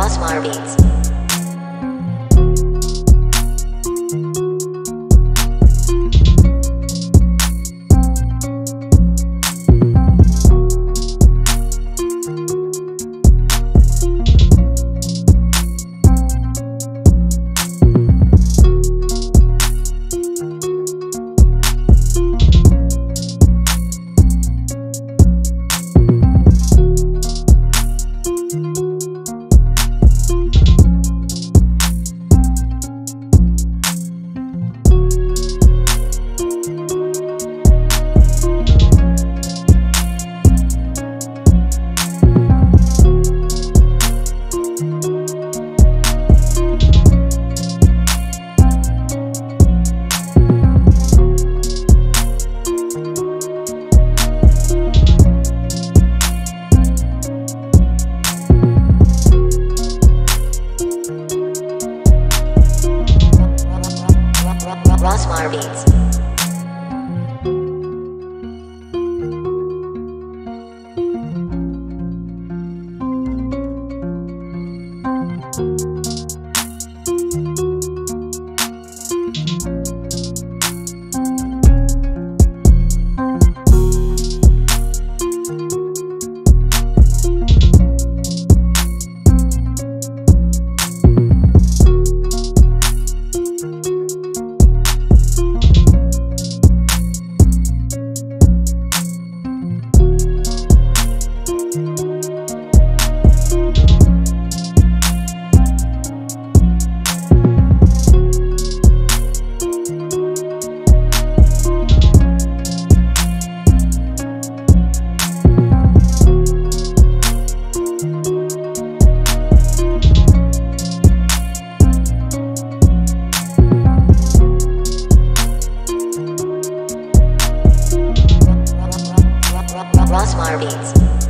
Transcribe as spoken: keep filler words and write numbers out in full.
Rossmar Beats. Rossmar Beats. Rossmar Beats.